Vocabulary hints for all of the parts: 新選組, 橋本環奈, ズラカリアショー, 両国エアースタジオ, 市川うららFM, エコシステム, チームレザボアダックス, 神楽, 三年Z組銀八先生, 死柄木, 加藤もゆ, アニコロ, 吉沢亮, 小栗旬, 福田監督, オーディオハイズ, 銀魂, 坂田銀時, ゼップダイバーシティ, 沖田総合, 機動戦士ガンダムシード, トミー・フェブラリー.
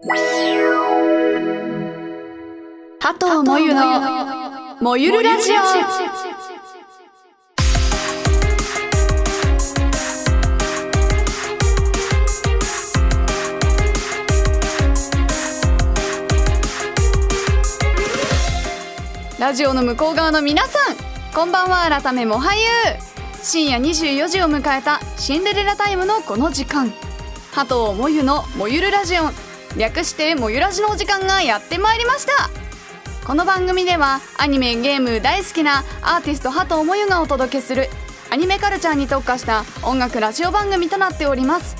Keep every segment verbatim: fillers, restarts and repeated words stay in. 加藤もゆのもゆるラジオ。ラジオの向こう側の皆さん、こんばんは。改めもはゆう、深夜にじゅうよじを迎えたシンデレラタイムのこの時間、加藤もゆのもゆるラジオ、略してもゆラジのお時間がやってまいりました。この番組ではアニメゲーム大好きなアーティスト加藤もゆがお届けするアニメカルチャーに特化した音楽ラジオ番組となっております。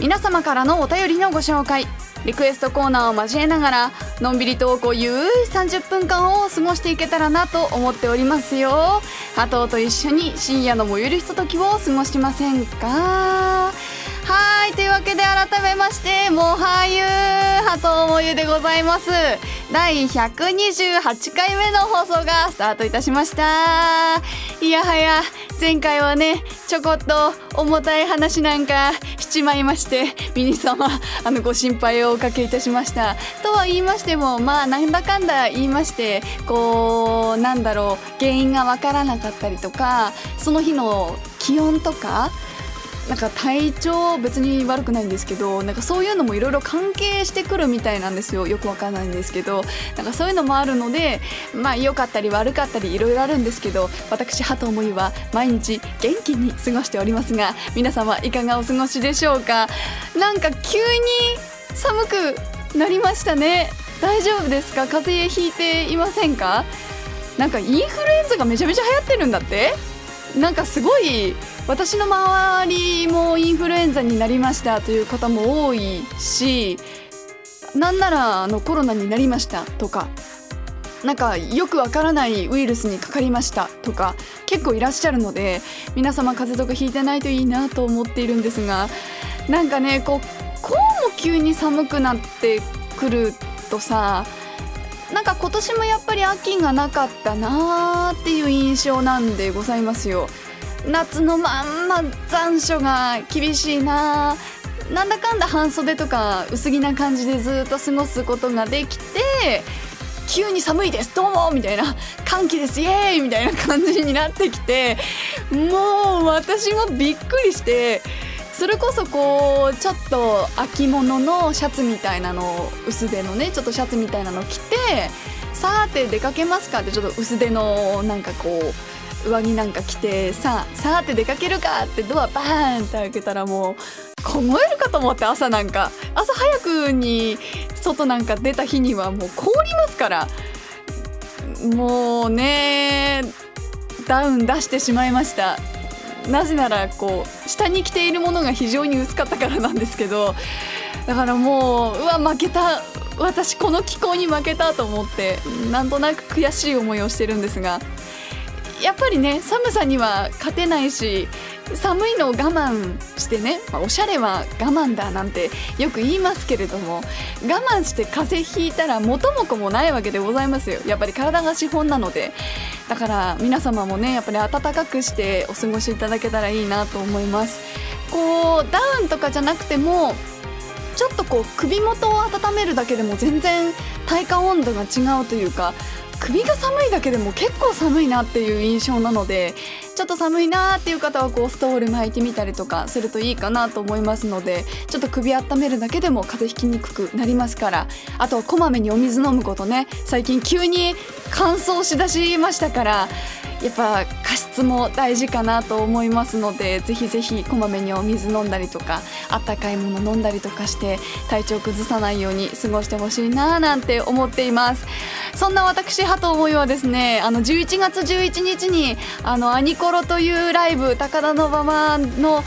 皆様からのお便りのご紹介、リクエストコーナーを交えながらのんびり投稿ゆるいさんじゅっぷんかんを過ごしていけたらなと思っておりますよ。加藤と一緒に深夜のもゆるひとときを過ごしませんか。はい、というわけで改めましてもはゆう、加藤もゆでございます。だいひゃくにじゅうはちかいめの放送がスタートいたしました。いやはや前回はね、ちょこっと重たい話なんかしちまいまして、皆様あのご心配をおかけいたしました。とは言いましても、まあなんだかんだ言いまして、こうなんだろう、原因がわからなかったりとか、その日の気温とか、なんか体調別に悪くないんですけど、なんかそういうのもいろいろ関係してくるみたいなんですよ。よくわかんないんですけど、なんかそういうのもあるので、まあ良かったり悪かったりいろいろあるんですけど、私加藤もゆは毎日元気に過ごしておりますが、皆様いかがお過ごしでしょうか。なんか急に寒くなりましたね。大丈夫ですか？風邪ひいていませんか？なんかインフルエンザがめちゃめちゃ流行ってるんだって。なんかすごい、私の周りもインフルエンザになりましたという方も多いし、なんならあのコロナになりましたとか、なんかよくわからないウイルスにかかりましたとか結構いらっしゃるので、皆様風邪とかひいてないといいなと思っているんですが、なんかね、こう、こうも急に寒くなってくるとさ、なんか今年もやっぱり秋がなかったなーっていう印象なんでございますよ。夏のまんま残暑が厳しいなー、なんだかんだ半袖とか薄着な感じでずっと過ごすことができて、急に寒いですどうもみたいな、寒気ですイエーイみたいな感じになってきて、もう私がびっくりして、それこそこうちょっと秋物のシャツみたいなの、薄手のねちょっとシャツみたいなの着て、さーて出かけますかって、ちょっと薄手のなんかこう上着なんか着て、さあさーて出かけるかってドアバーンって開けたら、もう凍えるかと思って、朝なんか朝早くに外なんか出た日にはもう凍りますから、もうねダウン出してしまいました。なぜならこう下に着ているものが非常に薄かったからなんですけど、だからもう、うわ負けた、私この気候に負けたと思って、なんとなく悔しい思いをしてるんですが、やっぱりね寒さには勝てないし、寒いのを我慢してね、まあ、おしゃれは我慢だなんてよく言いますけれども、我慢して風邪ひいたら元も子もないわけでございますよ。やっぱり体が資本なので、だから皆様もねやっぱり暖かくしてお過ごしいただけたらいいなと思います。こうダウンとかじゃなくても、ちょっとこう首元を温めるだけでも全然体感温度が違うというか、首が寒いだけでも結構寒いなっていう印象なので、ちょっと寒いなーっていう方はこうストール巻いてみたりとかするといいかなと思いますので、ちょっと首温めるだけでも風邪ひきにくくなりますから、あとこまめにお水飲むことね。最近急に乾燥しだしましたから、やっぱ加湿も大事かなと思いますので、ぜひぜひこまめにお水飲んだりとか、あったかいもの飲んだりとかして体調崩さないように過ごしてほしいななんて思っています。そんな私加藤もゆはですね、あのじゅういちがつじゅういちにちにあのアニコロというライブ、高田馬場の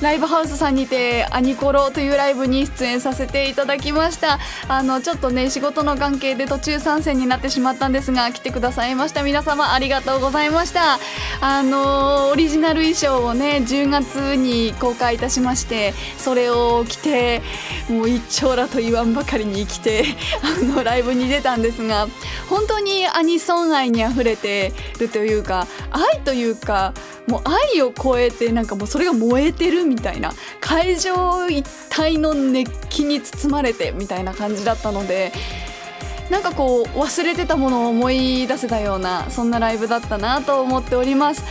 ライブハウスさんにてアニコロというライブに出演させていただきました。あのちょっとね仕事の関係で途中参戦になってしまったんですが、来てくださいました皆様ありがとうございました。あのオリジナル衣装をねじゅうがつに公開いたしまして、それを着て、もう一丁らと言わんばかりに着てあのライブに出たんですが、本当にアニソン愛にあふれてるというか、愛というか、もう愛を超えて、なんかもうそれが燃えてるみたいな、会場一体の熱気に包まれてみたいな感じだったので、なんかこう忘れてたものを思い出せたような、そんなライブだったなと思っております。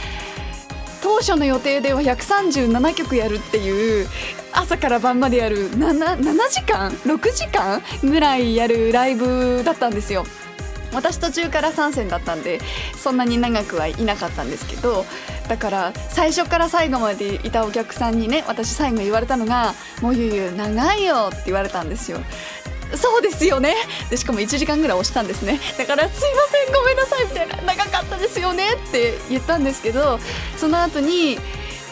当初の予定ではひゃくさんじゅうななきょくやるっていう、朝から晩までやる なな, ななじかんろくじかんぐらいやるライブだったんですよ。私途中から参戦だったんで、そんなに長くはいなかったんですけど、だから最初から最後までいたお客さんにね、私最後言われたのが「もうゆゆ長いよ」って言われたんですよ。そうですよね。でしかもいちじかんぐらい押したんですね。だから「すいませんごめんなさい」みたいな「長かったですよね」って言ったんですけど、その後に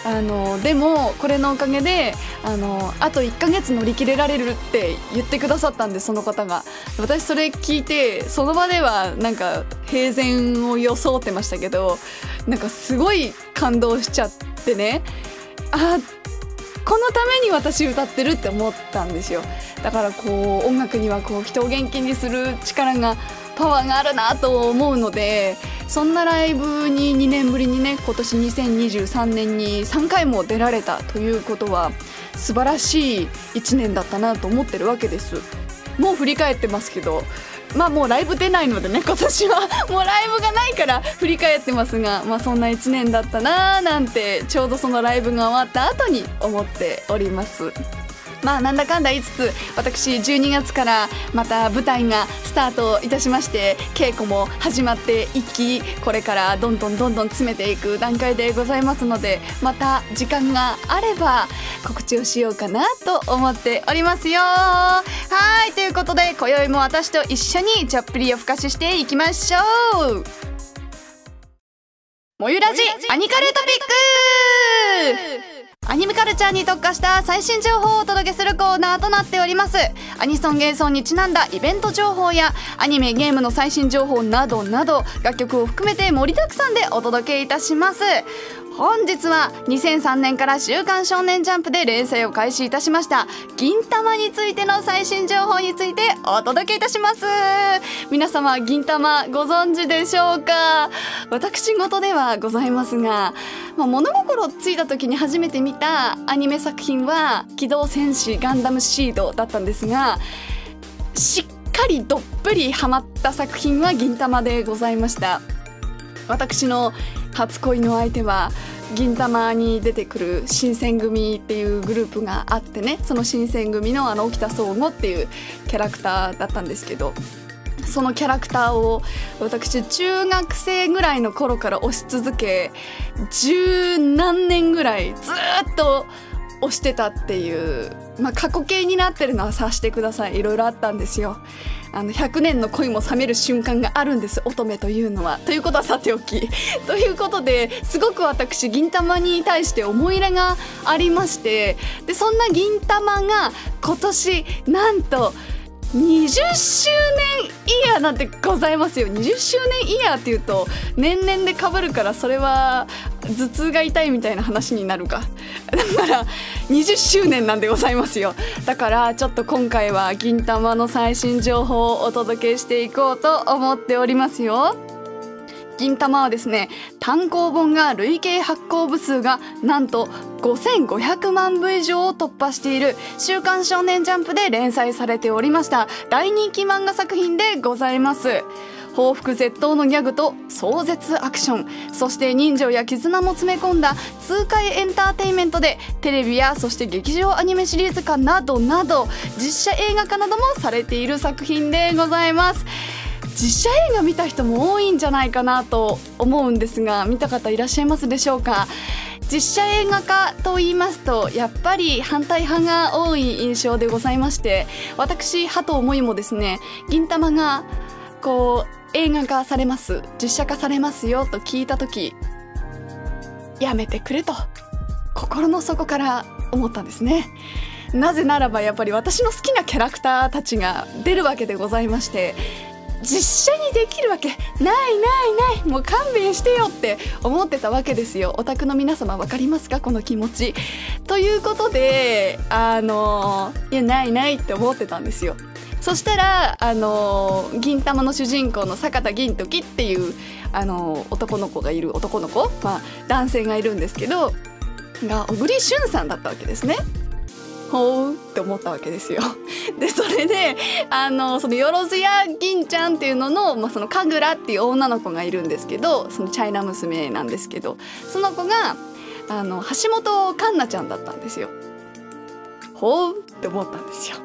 あのでもこれのおかげで あのあといっかげつ乗り切れられるって言ってくださったんで、その方が。私それ聞いてその場ではなんか平然を装ってましたけど、なんかすごい感動しちゃってね、あこのために私歌ってるって思ったんですよ。だからこう音楽にはこう人を元気にする力が、パワーがあるなと思うので、そんなライブににねんぶりにね、今年にせんにじゅうさんねんにさんかいも出られたということは素晴らしいいちねんだったなと思ってるわけです。もう振り返ってますけど、まあもうライブ出ないのでね、今年はもうライブがないから振り返ってますが、まあそんないちねんだったなーなんて、ちょうどそのライブが終わった後に思っております。まあなんだかんだ言いつつ、私じゅうにがつからまた舞台がスタートいたしまして、稽古も始まっていき、これからどんどんどんどん詰めていく段階でございますので、また時間があれば告知をしようかなと思っておりますよ。はい、ということで今宵も私と一緒にチャップリーをふかししていきましょう。もゆらじアニカルトピック、アニメカルチャーに特化した最新情報をお届けするコーナーとなっております。アニソン芸奏にちなんだイベント情報やアニメゲームの最新情報などなど、楽曲を含めて盛りだくさんでお届けいたします。本日はにせんさんねんから週刊少年ジャンプで連載を開始いたしました銀魂についての最新情報についてお届けいたします。皆様銀魂ご存知でしょうか？私事ではございますが、まあ、物心ついた時に初めて見たアニメ作品は機動戦士ガンダムシードだったんですが、しっかりどっぷりハマった作品は銀魂でございました。私の初恋の相手は銀魂に出てくる新選組っていうグループがあってね、その新選組のあの沖田総合っていうキャラクターだったんですけど、そのキャラクターを私中学生ぐらいの頃から推し続け、十何年ぐらいずっと推してたっていう、まあ、過去形になってるのは察してください。いろいろあったんですよ。あのひゃくねんの恋も冷める瞬間があるんです、乙女というのは。ということはさておきということで、すごく私銀魂に対して思い入れがありまして、でそんな銀魂が今年なんとにじゅっしゅうねんイヤーなんてございますよ。にじゅっしゅうねんイヤーっていうと年々でかぶるから、それは頭痛が痛いみたいな話になるか。だからにじゅっしゅうねんなんでございますよ。だからちょっと今回は銀魂の最新情報をお届けしていこうと思っておりますよ。銀魂はですね、単行本が累計発行部数がなんとごせんごひゃくまんぶ以上を突破している週刊少年ジャンプで連載されておりました大人気漫画作品でございます。報復絶倒のギャグと壮絶アクション、そして人情や絆も詰め込んだ痛快エンターテインメントで、テレビやそして劇場アニメシリーズ化などなど実写映画化などもされている作品でございます。実写映画見た人も多いんじゃないかなと思うんですが、見た方いらっしゃいますでしょうか？実写映画化と言いますとやっぱり反対派が多い印象でございまして、私はと思いもですね、銀魂がこう映画化されます、実写化されますよと聞いた時、やめてくれと心の底から思ったんですね。なぜならばやっぱり私の好きなキャラクターたちが出るわけでございまして、実写にできるわけないないない、もう勘弁してよって思ってたわけですよ。オタクの皆様分かりますか、この気持ち。ということであのいやないないって思ってたんですよ。そしたらあの銀魂の主人公の坂田銀時っていうあの男の子がいる男の子、まあ、男性がいるんですけど、が小栗旬さんだったわけですね。ほうって思ったわけですよ。でそれであのそのよろずや銀ちゃんっていうのの、まあ、その神楽っていう女の子がいるんですけど、そのチャイナ娘なんですけど、その子があの橋本環奈ちゃんだったんですよ。ほうって思ったんですよ。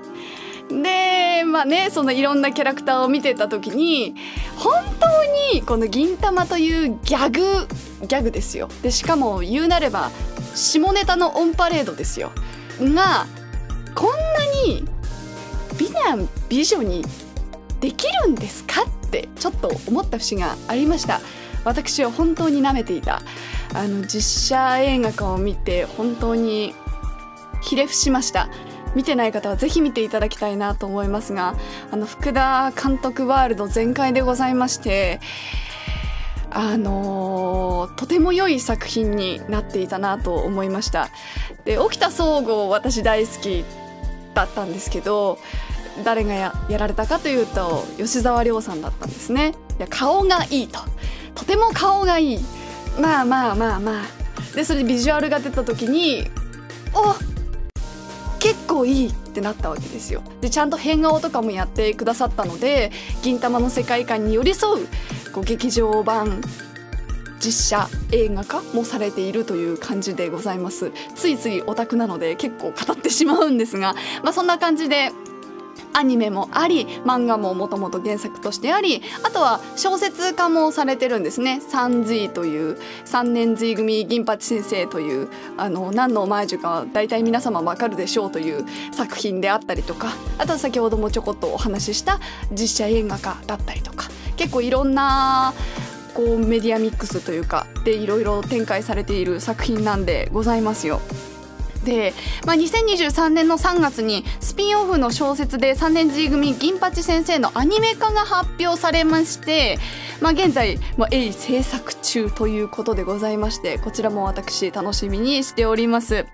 でまあね、そのいろんなキャラクターを見てた時に本当にこの銀魂というギャグギャグですよ。でしかも言うなれば下ネタのオンパレードですよが、こんなに美男美女にできるんですかってちょっと思った節がありました。私は本当に舐めていた。あの実写映画化を見て本当にひれ伏しました。見てない方はぜひ見ていただきたいなと思いますが、あの福田監督ワールド全開でございまして、あのー、とても良い作品になっていたなと思いました。で沖田総合私大好きだったんですけど、誰が や, やられたかというと吉沢亮さんだったんですね。いや顔がいいと、とても顔がいい、まあまあまあまあでそれでビジュアルが出た時におっ結構いいってなったわけですよ。でちゃんと変顔とかもやってくださったので、銀魂の世界観に寄り添うこう劇場版実写映画化もされているという感じでございます。ついついオタクなので結構語ってしまうんですが、まあ、そんな感じでアニメもあり漫画ももともと原作としてあり、あとは小説化もされてるんですね。さんじいというさんねん随組銀八先生というあの何のオマージュか大体皆様わかるでしょうという作品であったりとか、あとは先ほどもちょこっとお話しした実写映画化だったりとか、結構いろんなこうメディアミックスというかでいろいろ展開されている作品なんでございますよ。で、まあ、にせんにじゅうさんねんのさんがつにスピンオフの小説でさんねん G 組銀八先生のアニメ化が発表されまして、まあ、現在鋭意制作中ということでございまして、こちらも私楽しみにしております。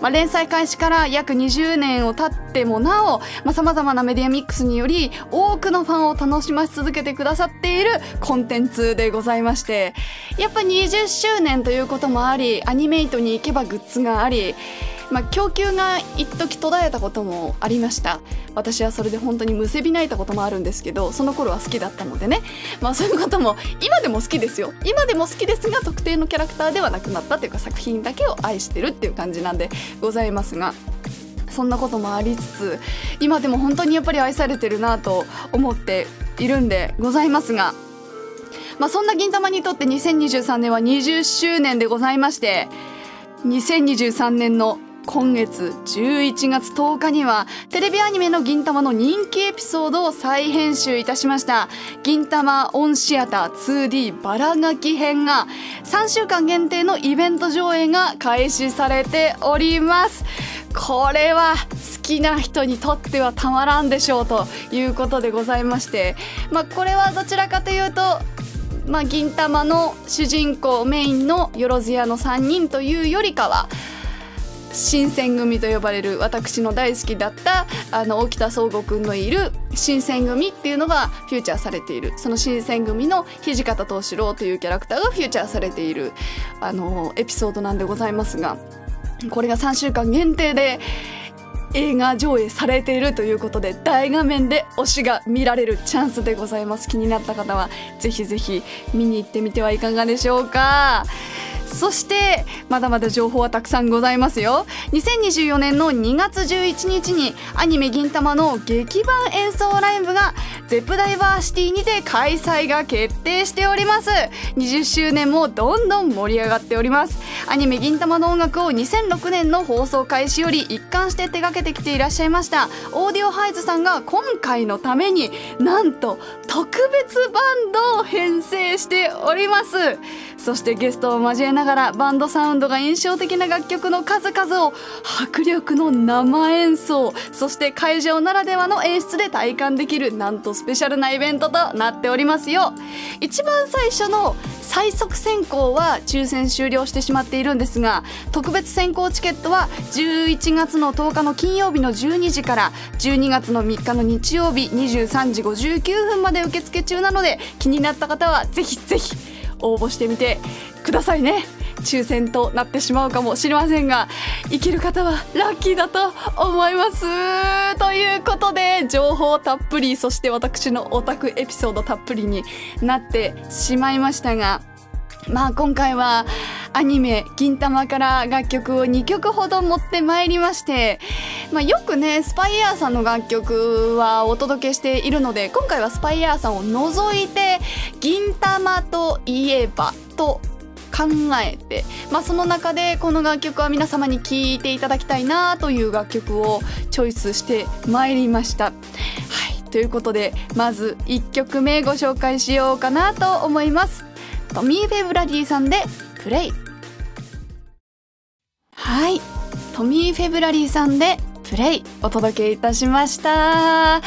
まあ、連載開始から約にじゅうねんを経ってもなおさまざまなメディアミックスにより多くのファンを楽しまし続けてくださっているコンテンツでございまして、やっぱにじゅっしゅうねんということもあり、アニメイトに行けばグッズがあり、まあ、供給が一時途絶えたこともありました。私はそれで本当にむせび泣いたこともあるんですけど、その頃は好きだったのでね、まあ、そういうことも今でも好きですよ。今でも好きですが特定のキャラクターではなくなったというか、作品だけを愛してるっていう感じなんでございますが、そんなこともありつつ今でも本当にやっぱり愛されてるなと思っているんでございますが、まあ、そんな銀魂にとってにせんにじゅうさんねんはにじゅっしゅうねんでございまして、にせんにじゅうさんねんの今月じゅういちがつとおかにはテレビアニメの銀魂の人気エピソードを再編集いたしました銀魂オンシアター ツーディー バラガキ編がさんしゅうかん限定のイベント上映が開始されております。これは好きな人にとってはたまらんでしょうということでございまして、まあ、これはどちらかというとまあ銀魂の主人公メインのよろずやのさんにんというよりかは新選組と呼ばれる私の大好きだったあの沖田総合くんのいる新選組っていうのがフューチャーされている、その新選組の土方歳四郎というキャラクターがフューチャーされているあのエピソードなんでございますが、これがさんしゅうかん限定で映画上映されているということで大画面で推しが見られるチャンスでございます。気になった方はぜひぜひ見に行ってみてはいかがでしょうか。そしてまだまだ情報はたくさんございますよ。にせんにじゅうよねんのにがつじゅういちにちにアニメ銀魂の劇版演奏ライブがゼップダイバーシティにて開催が決定しております。にじゅっしゅうねんもどんどん盛り上がっております。アニメ銀魂の音楽をにせんろくねんの放送開始より一貫して手掛けてきていらっしゃいましたオーディオハイズさんが今回のためになんと特別バンドを編成しております。そしてゲストを交えながらバンドサウンドが印象的な楽曲の数々を迫力の生演奏、そして会場ならではの演出で体感できるなんとスペシャルなイベントとなっておりますよ。一番最初の最速選考は抽選終了してしまっているんですが、特別選考チケットはじゅういちがつのとおかの金曜日のじゅうにじからじゅうにがつのみっかの日曜日にじゅうさんじごじゅうきゅうふんまで受付中なので、気になった方はぜひぜひ応募してみてくださいね。抽選となってしまうかもしれませんが、生きる方はラッキーだと思います。ということで、情報たっぷり、そして私のオタクエピソードたっぷりになってしまいましたが、まあ今回はアニメ「銀魂」から楽曲をにきょくほど持ってまいりまして、まあ、よくねスパイエアーさんの楽曲はお届けしているので、今回はスパイエアーさんを除いて「銀魂といえば」と考えて、まあ、その中でこの楽曲は皆様に聴いていただきたいなという楽曲をチョイスしてまいりました。はい、ということで、まずいっきょくめご紹介しようかなと思います。トミー・フェブラリーさんでプレイ。はい、トミー・フェブラリーさんでプレイお届けいたしました。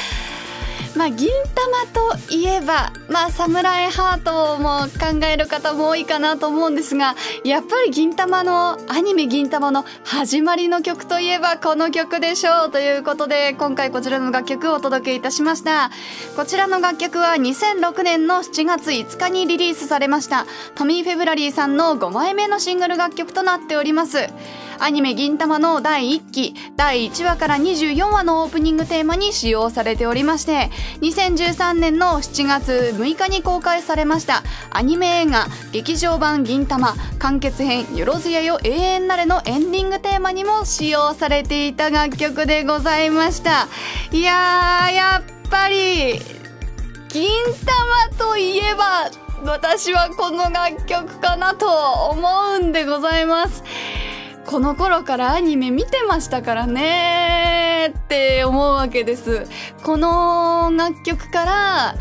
まあ、銀魂といえば、まあ、サムライハートも考える方も多いかなと思うんですが、やっぱり銀魂のアニメ銀魂の始まりの曲といえばこの曲でしょうということで、今回こちらの楽曲をお届けいたしました。こちらの楽曲はにせんろくねんのしちがついつかにリリースされましたトミー・フェブラリーさんのごまいめのシングル楽曲となっております。アニメ銀魂のだいいっきだいいちわからにじゅうよんわのオープニングテーマに使用されておりまして、にせんじゅうさんねんのしちがつむいかに公開されましたアニメ映画劇場版銀魂完結編よろずやよ永遠なれのエンディングテーマにも使用されていた楽曲でございました。いやー、やっぱり銀魂といえば私はこの楽曲かなと思うんでございます。この頃からアニメ見てましたからねーって思うわけです。この楽曲から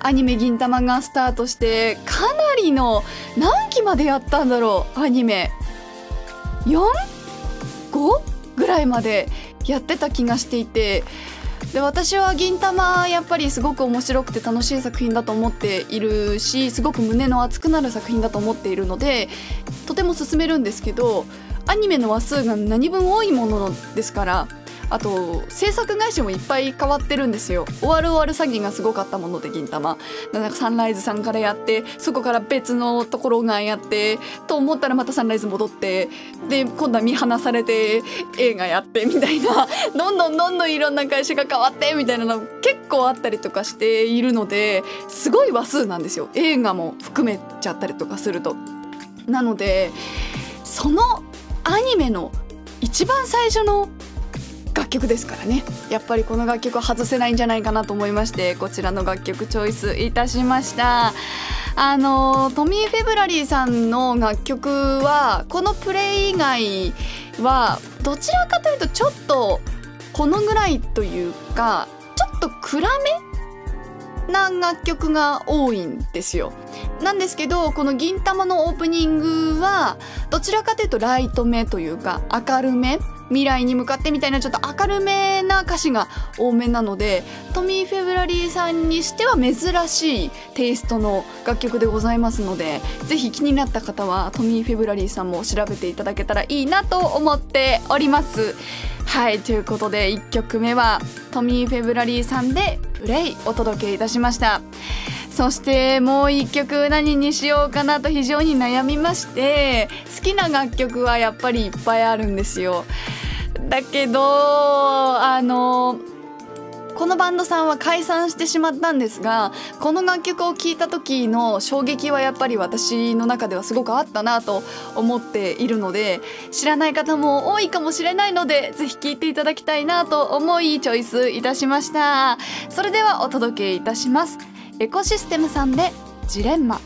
アニメ銀魂がスタートして、かなりの何期までやったんだろう、アニメ よん?ご? ぐらいまでやってた気がしていて、で私は銀魂やっぱりすごく面白くて楽しい作品だと思っているし、すごく胸の熱くなる作品だと思っているのでとても勧めるんですけど、アニメの話数が何分多いものですから、あと制作会社もいっぱい変わってるんですよ。終わる終わる詐欺がすごかったもので銀魂、なんかサンライズさんからやって、そこから別のところがやってと思ったらまたサンライズ戻って、で今度は見放されて映画やってみたいなどんどんどんどんいろんな会社が変わってみたいなの結構あったりとかしているので、すごい話数なんですよ、映画も含めちゃったりとかすると。なのでそのアニメの一番最初の楽曲ですからね、やっぱりこの楽曲は外せないんじゃないかなと思いまして、こちらの楽曲チョイスいたしました。あのトミー・フェブラリーさんの楽曲はこのプレイ以外はどちらかというとちょっとこのぐらいというか、ちょっと暗めな楽曲が多いんですよ。なんですけど、この銀魂のオープニングはどちらかというとライトめというか明るめ、未来に向かってみたいなちょっと明るめな歌詞が多めなので、トミー・フェブラリーさんにしては珍しいテイストの楽曲でございますので、ぜひ気になった方はトミー・フェブラリーさんも調べていただけたらいいなと思っております。はい、ということでいっきょくめはトミー・フェブラリーさんで「プレイ」お届けいたしました。そしてもういっきょく何にしようかなと非常に悩みまして、好きな楽曲はやっぱりいっぱいあるんですよ。だけどあのこのバンドさんは解散してしまったんですが、この楽曲を聴いた時の衝撃はやっぱり私の中ではすごくあったなと思っているので、知らない方も多いかもしれないのでぜひ聴いていただきたいなと思いチョイスいたしました。それではお届けいたします。エコシステムさんでジレンマ。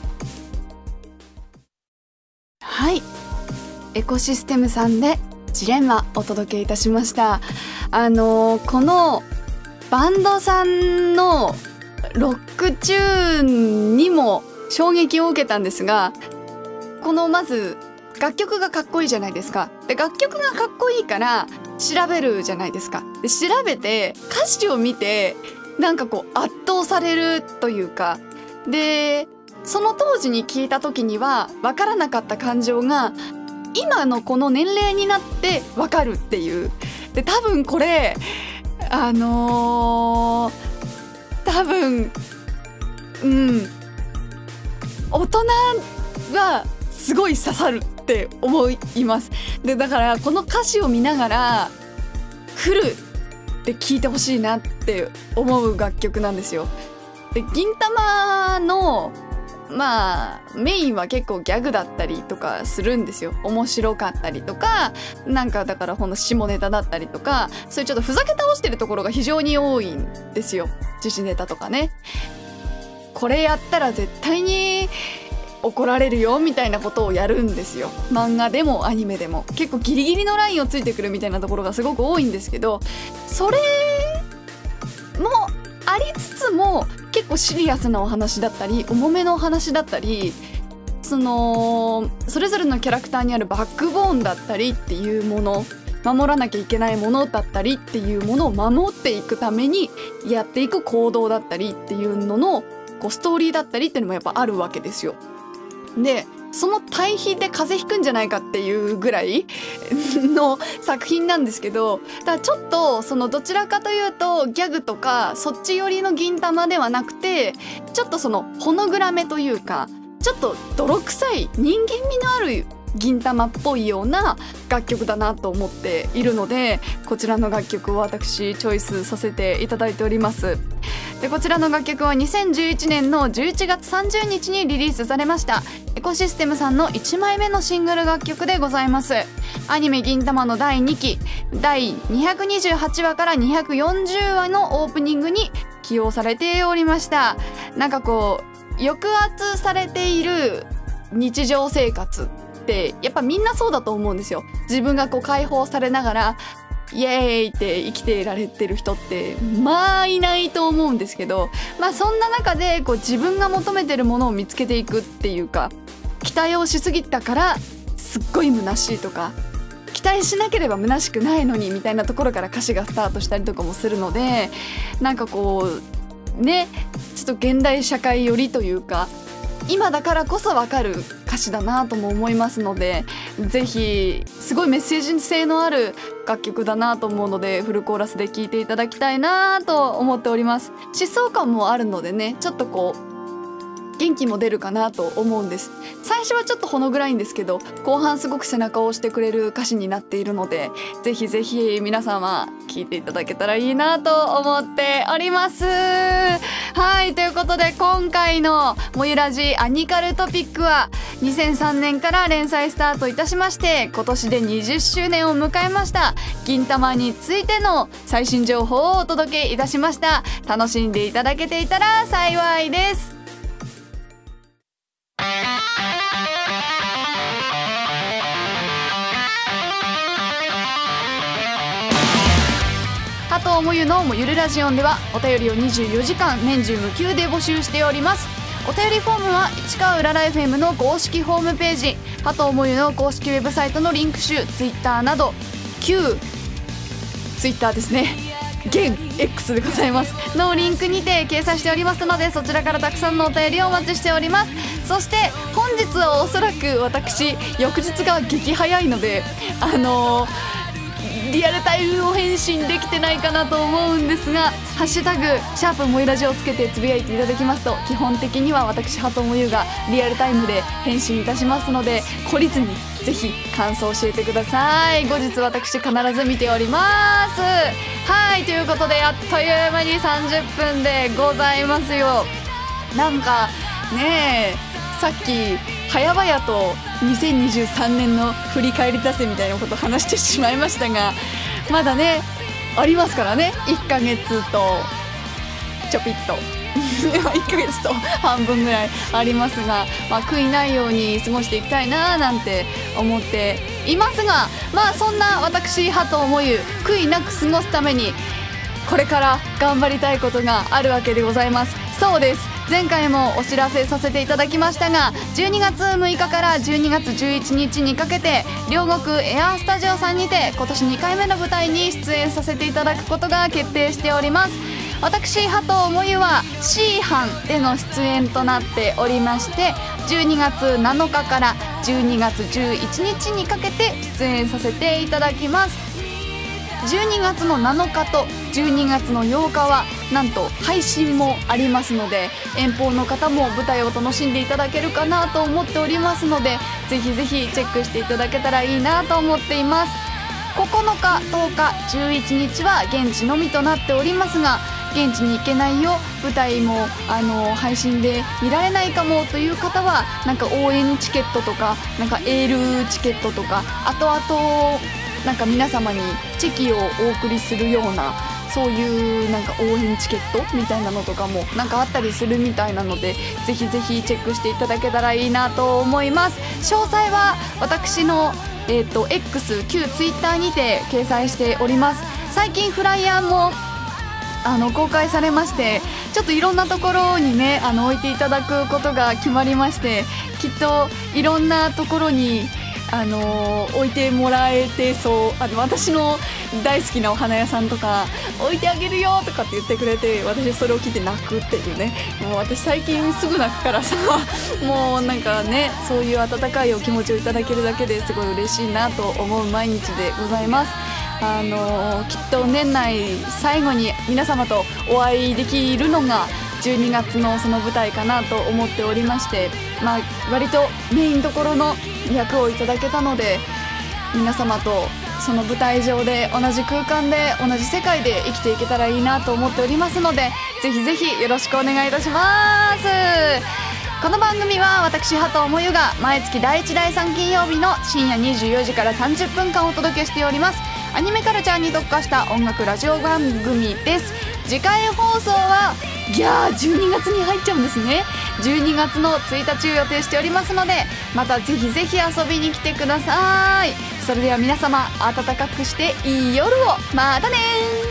はい、エコシステムさんでジレンマお届けいたしました。あのー、このバンドさんのロックチューンにも衝撃を受けたんですが、このまず楽曲がかっこいいじゃないですか。で楽曲がかっこいいから調べるじゃないですか。で調べて歌詞を見てなんかこう圧倒されるというか、でその当時に聞いた時には分からなかった感情が今のこの年齢になって分かるっていう。で多分これあのー、多分うん大人はすごい刺さるって思います。でだからこの歌詞を見ながら来るって聞いてほしいなって思う楽曲なんですよ。で銀魂のまあメインは結構ギャグだったりとかするんですよ。面白かったりとか、なんかだからほんの下ネタだったりとか、そういうちょっとふざけ倒してるところが非常に多いんですよ。時事ネタとかね、これやったら絶対に怒られるよみたいなことをやるんですよ。漫画でもアニメでも結構ギリギリのラインをついてくるみたいなところがすごく多いんですけど、それもありつつも結構シリアスなお話だったり重めのお話だったり、そのそれぞれのキャラクターにあるバックボーンだったりっていうもの、守らなきゃいけないものだったりっていうものを守っていくためにやっていく行動だったりっていうののこうストーリーだったりっていうのもやっぱあるわけですよ。でその対比で風邪ひくんじゃないかっていうぐらいの作品なんですけど、ただちょっとそのどちらかというとギャグとかそっち寄りの銀魂ではなくて、ちょっとそのほの暗めというかちょっと泥臭い人間味のある銀魂っぽいような楽曲だなと思っているので、こちらの楽曲を私チョイスさせていただいております。でこちらの楽曲はにせんじゅういちねんのじゅういちがつさんじゅうにちにリリースされましたエコシステムさんのいちまいめのシングル楽曲でございます。アニメ「銀魂」のだいにきだいにひゃくにじゅうはちわからにひゃくよんじゅうわのオープニングに起用されておりました。なんかこう抑圧されている日常生活ってやっぱみんなそうだと思うんですよ。自分がこう解放されながらイエーイって生きてられてる人ってまあいないと思うんですけど、まあそんな中でこう自分が求めてるものを見つけていくっていうか、期待をしすぎたからすっごい虚しいとか、期待しなければ虚しくないのにみたいなところから歌詞がスタートしたりとかもするので、なんかこうねちょっと現代社会寄りというか今だからこそ分かる歌詞だなとも思いますので、ぜひすごいメッセージ性のある楽曲だなと思うのでフルコーラスで聴いていただきたいなと思っております。疾走感もあるのでね、ちょっとこう元気も出るかなと思うんです。最初はちょっとほの暗いんですけど後半すごく背中を押してくれる歌詞になっているので、ぜひぜひ皆様聴いていただけたらいいなと思っております。はい、ということで今回の「もゆラジアニカルトピック」はにせんさんねんから連載スタートいたしまして、今年でにじゅっしゅうねんを迎えました銀魂についての最新情報をお届けいたしました。楽しんでいただけていたら幸いです。加藤もゆのもゆるラジオンではお便りをにじゅうよじかん年中無休で募集しております。お便りフォームは市川うらら エフエム の公式ホームページ、加藤もゆの公式ウェブサイトのリンク集、ツイッターなど旧ツイッターですね、現 エックス でございますのリンクにて掲載しておりますので、そちらからたくさんのお便りをお待ちしております。そして本日はおそらく私翌日が激早いのであのーリアルタイムを返信できてないかなと思うんですが、ハッシュタグシャープもゆラジをつけてつぶやいていただきますと、基本的には私加藤もゆがリアルタイムで返信いたしますので、懲りずにぜひ感想を教えてください。後日私必ず見ております。はい、ということであっという間にさんじゅっぷんでございますよ。なんかねえさっき早々とにせんにじゅうさんねんの振り返り出せみたいなことを話してしまいましたが、まだねありますからね、いっかげつとちょぴっといっかげつと半分ぐらいありますが、まあ、悔いないように過ごしていきたいななんて思っていますが、まあそんな私加藤もゆ悔いなく過ごすためにこれから頑張りたいことがあるわけでございます。そうです、前回もお知らせさせていただきましたが、じゅうにがつむいかからじゅうにがつじゅういちにちにかけて両国エアースタジオさんにて今年にかいめの舞台に出演させていただくことが決定しております。私加藤もゆは C 班での出演となっておりまして、じゅうにがつなのかからじゅうにがつじゅういちにちにかけて出演させていただきます。じゅうにがつのなのかとじゅうにがつのようかはなんと配信もありますので、遠方の方も舞台を楽しんでいただけるかなと思っておりますので、ぜひぜひチェックしていただけたらいいなと思っています。ここのかとおかじゅういちにちは現地のみとなっておりますが、現地に行けないよ、舞台もあの配信で見られないかもという方は、なんか応援チケットとか、なんかエールチケットとか、あとあとなんか皆様にチェキをお送りするような、そういうなんか応援チケットみたいなのとかもなんかあったりするみたいなので、ぜひぜひチェックしていただけたらいいなと思います。詳細は私の、えーと、エックス、旧ツイッターにて掲載しております。最近フライヤーもあの公開されまして、ちょっといろんなところにね、あの置いていただくことが決まりまして、きっといろんなところにあの置いてもらえてそう。あの私の大好きなお花屋さんとか置いてあげるよとかって言ってくれて、私それを聞いて泣くっていうね。もう私最近すぐ泣くからさ、もうなんかね、そういう温かいお気持ちをいただけるだけですごい嬉しいなと思う毎日でございます。あのきっと年内最後に皆様とお会いできるのがじゅうにがつのその舞台かなと思っておりまして、まあ、割とメインどころの役をいただけたので、皆様とその舞台上で同じ空間で同じ世界で生きていけたらいいなと思っておりますので、ぜひぜひよろしくお願いいたします。この番組は私波藤萌が毎月だいいちだいさん金曜日の深夜にじゅうよじからさんじゅっぷんかんお届けしております。アニメカルチャーに特化した音楽ラジオ番組です。次回放送は、いやーじゅうにがつに入っちゃうんですね。じゅうにがつのついたちを予定しておりますので、またぜひぜひ遊びに来てください。それでは皆様、暖かくしていい夜を。またねー。